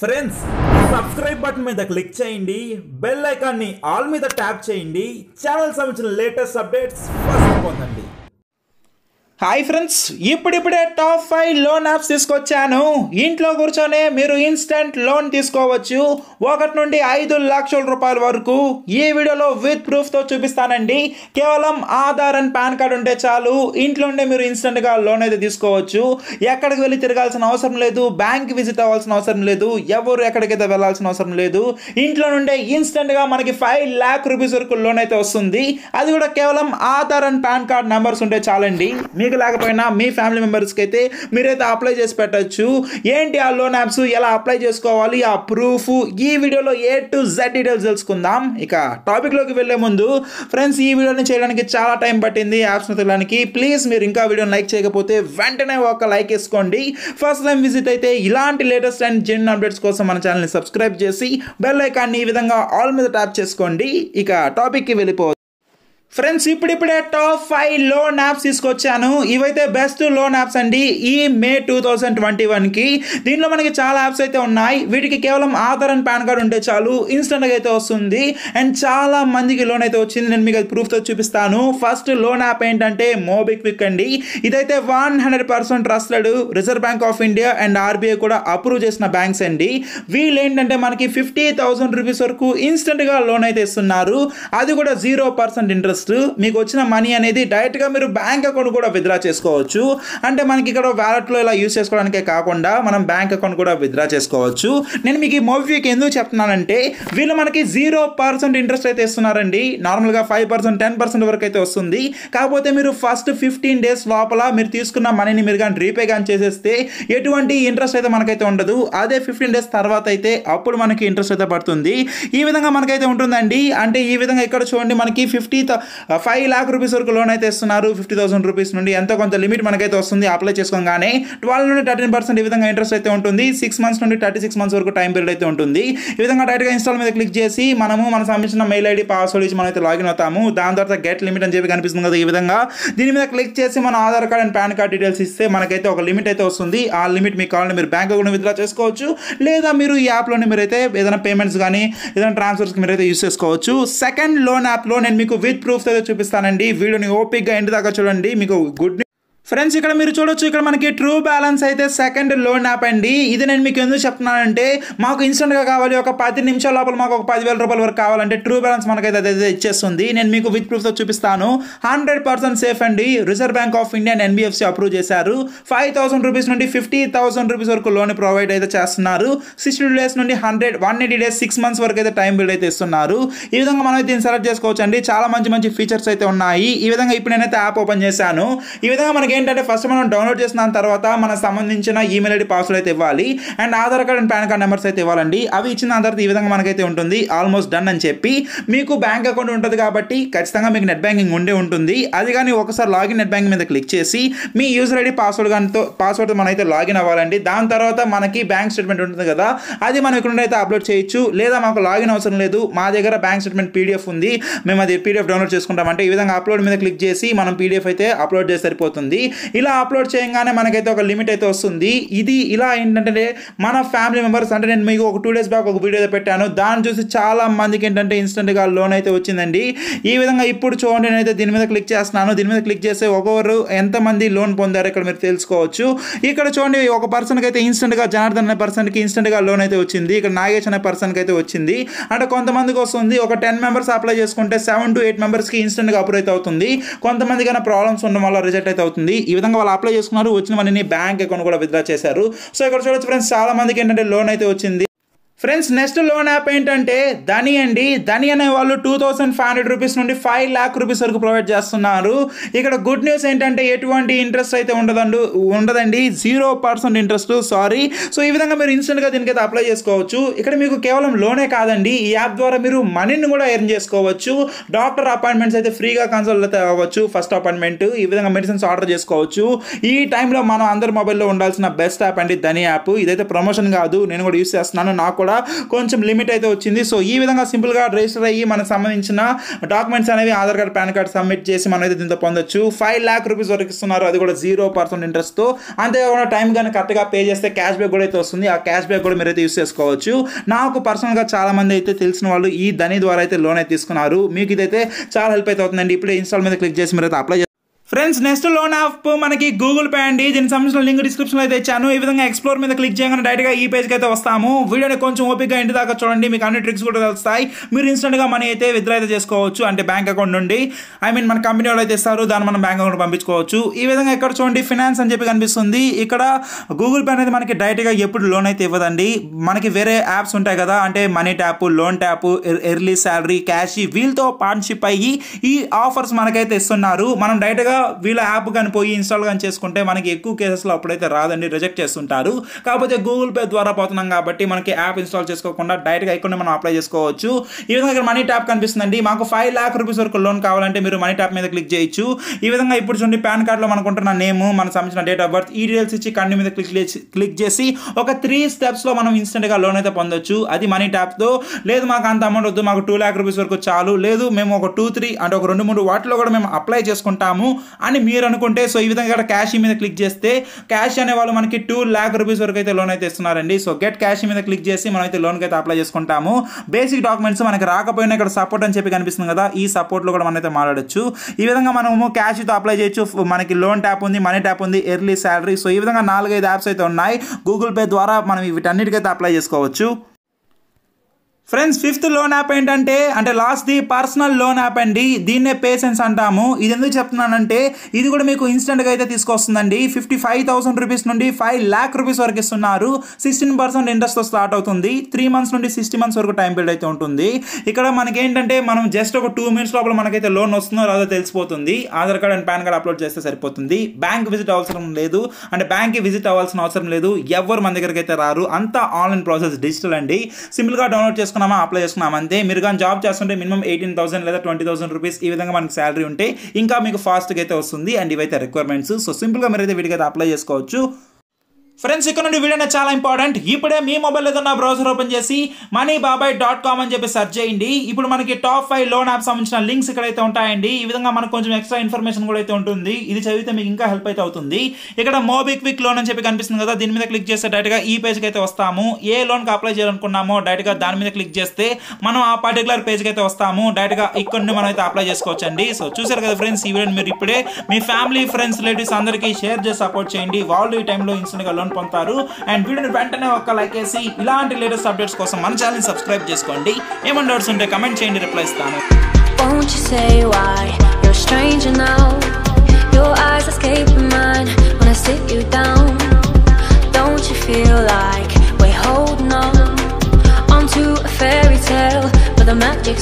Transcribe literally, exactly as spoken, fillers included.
Friends subscribe button మీద click చేయండి, bell ఐకాన్ని ఆల్ మీద ట్యాప్ చేయండి, ఛానల్ సంబంధించిన లేటెస్ట్ అప్డేట్స్ ఫస్ట్ పొందండి. హాయ్ ఫ్రెండ్స్, ఇప్పుడిప్పుడే టాప్ ఫైవ్ లోన్ యాప్స్ తీసుకొచ్చాను. ఇంట్లో కూర్చొనే మీరు ఇన్స్టెంట్ లోన్ తీసుకోవచ్చు, ఒకటి నుండి ఐదు లక్షల రూపాయల వరకు. ఈ వీడియోలో విత్ ప్రూఫ్తో చూపిస్తానండి. కేవలం ఆధార్ అండ్ పాన్ కార్డ్ ఉంటే చాలు, ఇంట్లో ఉండే మీరు ఇన్స్టెంట్గా లోన్ అయితే తీసుకోవచ్చు. ఎక్కడికి వెళ్ళి తిరగాల్సిన అవసరం లేదు, బ్యాంక్ విజిట్ అవ్వాల్సిన అవసరం లేదు, ఎవరు ఎక్కడికైతే వెళ్ళాల్సిన అవసరం లేదు. ఇంట్లో నుండే ఇన్స్టెంట్గా మనకి ఫైవ్ ల్యాక్ రూపీస్ వరకు లోన్ అయితే వస్తుంది. అది కూడా కేవలం Aadhaar and PAN card numbers ఉంటే చాలండి. లేకపోయినా మీ ఫ్యామిలీ మెంబర్స్కి అయితే మీరైతే అప్లై చేసి పెట్టచ్చు. ఏంటి ఆ లోన్ యాప్స్, ఎలా అప్లై చేసుకోవాలి, ఆ ప్రూఫ్, ఈ వీడియోలో ఏ టు జెడ్ డీటెయిల్స్ తెలుసుకుందాం. ఇక టాపిక్లోకి వెళ్ళే ముందు ఫ్రెండ్స్, ఈ వీడియోని చేయడానికి చాలా టైం పట్టింది, యాప్స్ని తినడానికి. ప్లీజ్ మీరు ఇంకా వీడియోని లైక్ చేయకపోతే వెంటనే ఒక లైక్ వేసుకోండి. ఫస్ట్ టైం విజిట్ అయితే ఇలాంటి లేటెస్ట్ అండ్ జెన్యూన్ అప్డేట్స్ కోసం మన ఛానల్ని సబ్స్క్రైబ్ చేసి బెల్ ఐకాన్ని ఈ విధంగా ఆల్ మీద ట్యాప్ చేసుకోండి. ఇక టాపిక్కి వెళ్ళిపోవచ్చు ఫ్రెండ్స్. ఇప్పుడిప్పుడే టాప్ ఫైవ్ లోన్ యాప్స్ తీసుకొచ్చాను. ఇవైతే బెస్ట్ లోన్ యాప్స్ అండి ఈ మే టూ థౌజండ్ ట్వంటీ వన్కి. దీనిలో మనకి చాలా యాప్స్ అయితే ఉన్నాయి. వీటికి కేవలం ఆధార్ అండ్ పాన్ కార్డ్ ఉంటే చాలు, ఇన్స్టెంట్గా అయితే వస్తుంది. అండ్ చాలా మందికి లోన్ అయితే వచ్చింది, నేను మీకు అది ప్రూఫ్తో చూపిస్తాను. ఫస్ట్ లోన్ యాప్ ఏంటంటే మోబిక్విక్ అండి. ఇదైతే one hundred percent trusted, reserve bank of India and RBI కూడా అప్రూవ్ చేసిన బ్యాంక్స్ అండి. వీళ్ళు ఏంటంటే మనకి ఫిఫ్టీ థౌసండ్ రూపీస్ వరకు ఇన్స్టెంట్గా లోన్ అయితే ఇస్తున్నారు. అది కూడా జీరో పర్సెంట్ ఇంట్రెస్ట్. మీకు వచ్చిన మనీ అనేది డైరెక్ట్గా మీరు బ్యాంక్ అకౌంట్ కూడా విత్డ్రా చేసుకోవచ్చు. అంటే మనకి ఇక్కడ వ్యాలెట్లో ఇలా యూస్ చేసుకోవడానికే కాకుండా మనం బ్యాంక్ అకౌంట్ కూడా విత్డ్రా చేసుకోవచ్చు. నేను మీకు ఈ మోబిక్విక్ ఎందుకు చెప్తున్నానంటే వీళ్ళు మనకి జీరో పర్సెంట్ ఇంట్రెస్ట్ అయితే ఇస్తున్నారండి. నార్మల్గా ఫైవ్ పర్సెంట్ టెన్ పర్సెంట్ వరకు అయితే వస్తుంది. కాకపోతే మీరు ఫస్ట్ ఫిఫ్టీన్ డేస్ లోపల మీరు తీసుకున్న మనీని మీరు కానీ రీపే కానీ చేసేస్తే ఎటువంటి ఇంట్రెస్ట్ అయితే మనకైతే ఉండదు. అదే ఫిఫ్టీన్ డేస్ తర్వాత అయితే అప్పుడు మనకి ఇంట్రెస్ట్ అయితే పడుతుంది. ఈ విధంగా మనకైతే ఉంటుందండి. అంటే ఈ విధంగా ఇక్కడ చూడండి, మనకి ఫిఫ్టీ ఫైవ్ ల్యాక్ రూపీస్ వరకు లోన్ అయితే ఇస్తున్నారు. ఫిఫ్టీ థౌసండ్ రూపీస్ నుండి ఎంతో కొంత లిమిట్ మనకైతే వస్తుంది. అప్లై చేసుకోగానే ట్వెల్వ్ నుండి థర్టీన్ పర్సెంట్ ఈ విధంగా ఇంట్రెస్ట్ అయితే ఉంటుంది. సిక్స్ మంత్స్ నుండి థర్టీ సిక్స్ మంత్స్ వరకు టైం పీరియడ్ అయితే ఉంటుంది. ఈ విధంగా డైరెక్ట్గా ఇన్స్టాల్ మీద క్లిక్ చేసి మనము మన సంబంధించిన మెయిల్ ఐడి పాస్వర్డ్ ఇచ్చి మనమైతే లాగిన్ అవుతాము. దాని తర్వాత గెట్ లిమిట్ అని చెప్పి కనిపిస్తుంది కదా ఈ విధంగా, దీని మీద క్లిక్ చేసి మన Aadhaar card and PAN card details ఇస్తే మనకైతే ఒక లిమిట్ అయితే వస్తుంది. ఆ లిమిట్ మీకు కావాలంటే మీరు బ్యాంక్ అకౌంట్ విత్డ్రా చేసుకోవచ్చు, లేదా మీరు ఈ యాప్లోనే మీరైతే ఏదైనా పేమెంట్స్ కానీ ఏదైనా ట్రాన్స్ఫర్స్కి మీరైతే యూస్ చేసుకోవచ్చు. సెకండ్ లోన్ యాప్లో నేను మీకు విత్ ప్రూఫ్ అయితే చూపిస్తానండి. వీడియోని ఓపికగా ఎండ్ దాకా చూడండి, మీకు గుడ్ న్యూస్ ఫ్రెండ్స్. ఇక్కడ మీరు చూడొచ్చు, ఇక్కడ మనకి ట్రూ బ్యాలెన్స్ అయితే సెకండ్ లోన్ యాప్ అండి. ఇది నేను మీకు ఎందుకు చెప్తున్నానంటే మాకు ఇన్స్టెంట్గా కావాలి, ఒక పది నిమిషాల లోపల మాకు ఒక పదివేల రూపాయల వరకు కావాలంటే ట్రూ బ్యాలెన్స్ మనకైతే అదైతే ఇచ్చేస్తుంది. నేను మీకు విత్ ప్రూఫ్తో చూపిస్తాను. హండ్రెడ్ పర్సెంట్ సేఫ్ అండి. Reserve bank of India and NBFC approve చేశారు. ఫైవ్ థౌసండ్ రూపీస్ నుండి ఫిఫ్టీ థౌసండ్ రూపీస్ వరకు లోన్ ప్రొవైడ్ అయితే చేస్తున్నారు. సిక్స్టీ డేస్ నుండి hundred one eighty days six months వరకు అయితే టైం బిల్డ్ అయితే ఇస్తున్నారు. ఈ విధంగా మనం దీన్ని సెలెక్ట్ చేసుకోవచ్చు అండి. చాలా మంచి మంచి ఫీచర్స్ అయితే ఉన్నాయి. ఈ విధంగా ఇప్పుడు నేనైతే యాప్ ఓపెన్ చేశాను. ఈ విధంగా మనకి ఏంటంటే ఫస్ట్ మనం డౌన్లోడ్ చేసిన తర్వాత మనకు సంబంధించిన ఈమెయిల్ ఐడి పాస్వర్డ్ అయితే ఇవ్వాలి and Aadhaar card and PAN card numbers అయితే ఇవ్వాలండి. అవి ఇచ్చిన తర్వాత ఈ విధంగా మనకైతే ఉంటుంది ఆల్మోస్ట్ డన్ అని చెప్పి. మీకు బ్యాంక్ అకౌంట్ ఉంటుంది కాబట్టి ఖచ్చితంగా మీకు నెట్ బ్యాంకింగ్ ఉండే ఉంటుంది. అది కానీ ఒకసారి లాగిన్ నెట్ బ్యాంకింగ్ మీద క్లిక్ చేసి మీ యూజర్ ఐడి పాస్వర్డ్ కానితో పాస్వర్డ్తో మనమైతే లాగిన్ అవ్వాలండి. దాని తర్వాత మనకి బ్యాంక్ స్టేట్మెంట్ ఉంటుంది కదా, అది మనం ఇక్కడ అయితే అప్లోడ్ చేయొచ్చు. లేదా మాకు లాగిన్ అవసరం లేదు, మా దగ్గర బ్యాంక్ స్టేట్మెంట్ పీడిఎఫ్ ఉంది, మేము అది పీడిఎఫ్ డౌన్లోడ్ చేసుకుంటాం అంటే ఈ విధంగా అప్లోడ్ మీద క్లిక్ చేసి మనం పీడిఎఫ్ అయితే అప్లోడ్ చేసి సరిపోతుంది. ఇలా అప్లోడ్ చేయగానే మనకైతే ఒక లిమిట్ అయితే వస్తుంది. ఇది ఇలా ఏంటంటే మన ఫ్యామిలీ మెంబర్స్, అంటే నేను మీకు ఒక టూ డేస్ బ్యాక్ ఒక వీడియో అయితే పెట్టాను, దాన్ని చూసి చాలా మందికి ఏంటంటే ఇన్స్టెంట్గా లోన్ అయితే వచ్చిందండి. ఈ విధంగా ఇప్పుడు చూడండి, నేనైతే దీని మీద క్లిక్ చేస్తున్నాను. దీని మీద క్లిక్ చేస్తే ఒక్కొక్కరు ఎంతమంది లోన్ పొందారు ఇక్కడ మీరు తెలుసుకోవచ్చు. ఇక్కడ చూడండి, ఒక పర్సన్కి అయితే ఇన్స్టెంట్గా, జనార్దన్ అనే పర్సన్కి ఇన్స్టెంట్గా లోన్ అయితే వచ్చింది. ఇక్కడ నాగేష్ అనే పర్సన్కి అయితే వచ్చింది. అంటే కొంతమందికి వస్తుంది, ఒక టెన్ మెంబర్స్ అప్లై చేసుకుంటే సెవెన్ టు ఎయిట్ మెంబర్స్కి ఇన్స్టెంట్గా అప్రూవ్ అయితే అవుతుంది. కొంతమంది కన్నా ప్రాబ్లమ్స్ ఉండడం వల్ల రిజెక్ట్ అయితే అవుతుంది. ఈ విధంగా వాళ్ళు అప్లై చేసుకున్నారు, వచ్చిన మనీని బ్యాంక్ అకౌంట్ కూడా విత్డ్రా చేశారు. సో ఇక్కడ చూడొచ్చు ఫ్రెండ్స్, చాలా మందికి ఏంటంటే లోన్ అయితే వచ్చింది. ఫ్రెండ్స్ నెక్స్ట్ లోన్ యాప్ ఏంటంటే ధని అండి. ధని అనే వాళ్ళు two thousand five hundred rupees నుండి ఫైవ్ ల్యాక్ రూపీస్ వరకు ప్రొవైడ్ చేస్తున్నారు. ఇక్కడ గుడ్ న్యూస్ ఏంటంటే ఎటువంటి ఇంట్రెస్ట్ అయితే ఉండదండి ఉండదండి zero percent interest, sorry. So ఈ విధంగా మీరు ఇన్స్టెంట్గా దీనికైతే అప్లై చేసుకోవచ్చు. ఇక్కడ మీకు కేవలం లోనే కాదండి, ఈ యాప్ ద్వారా మీరు మనీని కూడా ఎర్న్ చేసుకోవచ్చు. డాక్టర్ అపాయింట్మెంట్స్ అయితే ఫ్రీగా కన్సల్ట్ అయితే అవ్వచ్చు, ఫస్ట్ అపాయింట్మెంట్. ఈ విధంగా మెడిసిన్స్ ఆర్డర్ చేసుకోవచ్చు. ఈ టైంలో మనం అందరి మొబైల్లో ఉండాల్సిన బెస్ట్ యాప్ అండి ధని యాప్. ఇదైతే ప్రమోషన్ కాదు, నేను కూడా యూస్ చేస్తున్నాను, నాకు కూడా కొంచెం లిమిట్ అయితే వచ్చింది. సో ఈ విధంగా సింపుల్ గా రిజిస్టర్ అయ్యి మనకు సంబంధించిన డాక్యుమెంట్స్ అనేవి Aadhaar card PAN card submit చేసి మనం అయితే దీంతో పొందొచ్చు. ఫైవ్ ల్యాక్ రూపీస్ వరకు ఇస్తున్నారు, అది కూడా జీరో పర్సెంట్ ఇంట్రెస్ట్ తో. అంతేకాకుండా టైం కానీ కరెక్ట్గా పే చేస్తే క్యాష్ బ్యాక్ కూడా అయితే వస్తుంది. ఆ క్యాష్ బ్యాక్ కూడా మీరైతే యూస్ చేసుకోవచ్చు. నాకు పర్సనల్గా చాలా మంది అయితే తెలిసిన వాళ్ళు ఈ ధని ద్వారా అయితే లోన్ అయితే తీసుకున్నారు. మీకు ఇదైతే చాలా హెల్ప్ అయితే అవుతుందండి. ఇప్పుడే ఇన్స్టాల్ మీద క్లిక్ చేసి మీరైతే అప్లై చేస్తారు ఫ్రెండ్స్. నెక్స్ట్ లోన్ యాప్ మనకి గూగుల్ పే అండి. దీనికి సంబంధించిన లింక్ డిస్క్రిప్షన్లో అయితే ఇచ్చాను. ఈ విధంగా ఎక్స్ప్లోర్ మీద క్లిక్ చేయగానే డైరెక్ట్గా ఈ పేజ్కి అయితే వస్తాము. వీడియోని కొంచెం ఓపికగా ఇంటి దాకా చూడండి, మీకు అన్ని ట్రిక్స్ కూడా తెలుస్తాయి. మీరు ఇన్స్టెంట్గా మనీ అయితే విత్డ్రా అయితే చేసుకోవచ్చు, అంటే బ్యాంక్ అకౌంట్ నుండి, ఐ మీన్ మన కంపెనీ వాళ్ళు అయితే ఇస్తారు, దాన్ని మనం బ్యాంక్ అకౌంట్ పంపించుకోవచ్చు. ఈ విధంగా ఇక్కడ చూడండి ఫినాన్స్ అని చెప్పి కనిపిస్తుంది. ఇక్కడ గూగుల్ పే అనేది మనకి డైరెక్ట్గా ఎప్పుడు లోన్ అయితే ఇవ్వదండి. మనకి వేరే యాప్స్ ఉంటాయి కదా, అంటే money tap, loan tap, early salary, cash, వీళ్ళతో పార్ట్నర్షిప్ అయ్యి ఈ ఆఫర్స్ మనకైతే ఇస్తున్నారు. మనం డైరెక్ట్గా వీళ్ళ యాప్ కానీ పోయి ఇన్స్టాల్ కానీ చేసుకుంటే మనకి ఎక్కువ కేసెస్లో అప్పుడైతే రాదండి, రిజెక్ట్ చేస్తుంటారు. కాకపోతే గూగుల్ పే ద్వారా పోతున్నాం కాబట్టి మనకి యాప్ ఇన్స్టాల్ చేసుకోకుండా డైరెక్ట్గా ఇక్కడ మనం అప్లై చేసుకోవచ్చు. ఈ విధంగా ఇక్కడ మనీ ట్యాప్ కనిపిస్తుందండి. మాకు ఫైవ్ ల్యాక్ రూపీస్ వరకు లోన్ కావాలంటే మీరు మనీ ట్యాప్ మీద క్లిక్ చేయొచ్చు. ఈ విధంగా ఇప్పుడు చూడండి పాన్ కార్డ్లో మనకుంటున్న నేమ్, మనకు సంబంధించిన డేట్ ఆఫ్ బర్త్, ఈ డీటెయిల్స్ ఇచ్చి కంటి మీద క్లిక్ చేసి క్లిక్ చేసి ఒక త్రీ స్టెప్స్లో మనం ఇన్స్టెంట్గా లోన్ అయితే పొందొచ్చు. అది మనీ ట్యాప్తో. లేదు మాకు అంత అమౌంట్ వద్దు, మాకు టూ ల్యాక్ రూపీస్ వరకు చాలు, లేదు మేము ఒక టూ త్రీ అంటే ఒక రెండు మూడు వాటిలో కూడా మేము అప్లై చేసుకుంటాము అని మీరు అనుకుంటే, సో ఈ విధంగా ఇక్కడ క్యాష్ మీద క్లిక్ చేస్తే క్యాష్ అనే వాళ్ళు మనకి టూ ల్యాక్ రూపీస్ వరకు అయితే లోన్ అయితే ఇస్తున్నారండి. సో గెట్ క్యాష్ మీద క్లిక్ చేసి మనం అయితే లోన్కి అయితే అప్లై చేసుకుంటాము. బేసిక్ డాక్యుమెంట్స్ మనకి రాకపోయినా ఇక్కడ సపోర్ట్ అని చెప్పి కనిపిస్తుంది కదా, ఈ సపోర్ట్లో కూడా మనం అయితే మాట్లాడచ్చు. ఈ విధంగా మనము క్యాష్తో అప్లై చేయొచ్చు. మనకి లోన్ ట్యాప్ ఉంది, మనీ ట్యాప్ ఉంది, ఎర్లీ శాలరీ, సో ఈ విధంగా నాలుగైదు యాప్స్ అయితే ఉన్నాయి. గూగుల్ పే ద్వారా మనం వీటన్నిటికైతే అప్లై చేసుకోవచ్చు ఫ్రెండ్స్. ఫిఫ్త్ లోన్ యాప్ ఏంటంటే అంటే లాస్ట్ది పర్సనల్ లోన్ యాప్ అండి. దీన్నే పేషెన్స్ అంటాము. ఇది ఎందుకు చెప్తున్నానంటే ఇది కూడా మీకు ఇన్స్టెంట్గా అయితే తీసుకొస్తుందండి. ఫిఫ్టీ ఫైవ్ థౌసండ్ రూపీస్ నుండి ఫైవ్ ల్యాక్ రూపీస్ వరకు ఇస్తున్నారు. సిక్స్టీన్ పర్సెంట్ ఇంట్రెస్ట్తో స్టార్ట్ అవుతుంది. త్రీ మంత్స్ నుండి సిక్స్టీ మంత్స్ వరకు టైం పీరియడ్ అయితే ఉంటుంది. ఇక్కడ మనకేంటంటే మనం జస్ట్ ఒక టూ మినిట్స్ లోపల మనకైతే లోన్ వస్తుందో రాదో తెలిసిపోతుంది. Aadhaar card and PAN card upload చేస్తే సరిపోతుంది. బ్యాంక్ విజిట్ అవసరం లేదు, అంటే బ్యాంక్కి విజిట్ అవ్వాల్సిన అవసరం లేదు. ఎవరు మన దగ్గరికి అయితే రారు, అంతా ఆన్లైన్ ప్రాసెస్, డిజిటల్ అండి. సింపుల్గా డౌన్లోడ్ చేసుకుని అప్లై చేసుకున్నాం అంతే. మీరు కానీ జాబ్ చేస్తుంటే మినిమం ఎయిటీన్ థౌసండ్ లేదా ట్వంటీ థౌసండ్ రూపీస్ ఈ విధంగా మనకి శాలరీ ఉంటే ఇంకా మీకు ఫాస్ట్గా అయితే వస్తుంది. అండ్ ఇవైతే రిక్వైర్మెంట్స్. సో సింపుల్గా మీరైతే వీటికి అయితే అప్లై చేసుకోవచ్చు ఫ్రెండ్స్. ఇక్కడ నుండి వీడియోనే చాలా ఇంపార్టెంట్. ఇప్పుడే మీ మొబైల్ ఏదైనా బ్రౌజర్ ఓపెన్ చేసి మనీ బాబాయ్ డాట్ కామ్ అని చెప్పి సెర్చ్ చేయండి. ఇప్పుడు మనకి టాప్ ఫైవ్ లోన్ యాప్ సంబంధించిన లింక్స్ ఇక్కడైతే ఉంటాయండి. ఈ విధంగా మనకు కొంచెం ఎక్స్ట్రా ఇన్ఫర్మేషన్ కూడా అయితే ఉంటుంది. ఇది చదివితే మీకు ఇంకా హెల్ప్ అయితే అవుతుంది. ఇక్కడ మోబిక్విక్ లోన్ అని చెప్పి కనిపిస్తుంది కదా, దీని మీద క్లిక్ చేస్తే డైరెక్ట్గా ఈ పేజ్కి అయితే వస్తాము. ఏ లోన్కి అప్లై చేయాలనుకున్నామో డైరెక్ట్గా దాని మీద క్లిక్ చేస్తే మనం ఆ పర్టికులర్ పేజ్కి అయితే వస్తాము. డైరెక్ట్గా ఇక్కడ నుండి మనం అయితే అప్లై చేసుకోవచ్చు అండి. సో చూసారు కదా ఫ్రెండ్స్, ఈ వీడియోని మీరు ఇప్పుడే మీ ఫ్యామిలీ, ఫ్రెండ్స్, రిలేటివ్స్ అందరికీ షేర్ చేసి సపోర్ట్ చేయండి. వాళ్ళు ఈ టైంలో ఇన్స్టెంట్గా లోన్ పొందుతారు. అండ్ వీడియోని వెంటనే ఒక లైక్ చేసి ఇలాంటి లేటెస్ట్ అప్డేట్స్ కోసం మన ఛానల్ని సబ్స్క్రైబ్ చేసుకోండి. ఏమైనా డౌట్స్ ఉంటే కమెంట్ చేయండి, రిప్లై ఇస్తాను.